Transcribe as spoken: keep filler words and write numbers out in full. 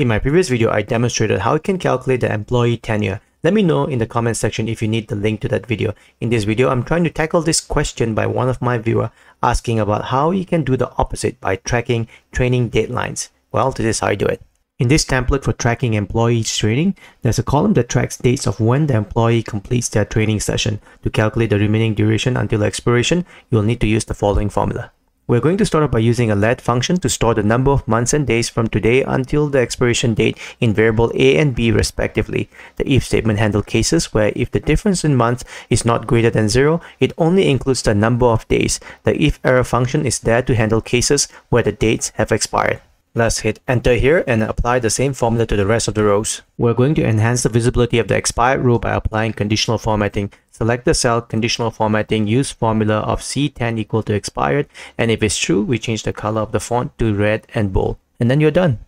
In my previous video, I demonstrated how you can calculate the employee tenure. Let me know in the comment section if you need the link to that video. In this video, I'm trying to tackle this question by one of my viewers asking about how you can do the opposite by tracking training deadlines. Well, this is how you do it. In this template for tracking employees' training, there's a column that tracks dates of when the employee completes their training session. To calculate the remaining duration until expiration, you'll need to use the following formula. We're going to start off by using a let function to store the number of months and days from today until the expiration date in variable a and b respectively. The if statement handles cases where if the difference in months is not greater than zero, it only includes the number of days. The if error function is there to handle cases where the dates have expired. Let's hit enter here and apply the same formula to the rest of the rows. We're going to enhance the visibility of the expired row by applying conditional formatting. Select the cell, conditional formatting, use formula of C ten equal to expired, and if it's true, we change the color of the font to red and bold. And then you're done.